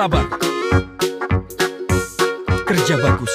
sabar, kerja bagus.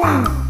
Wow.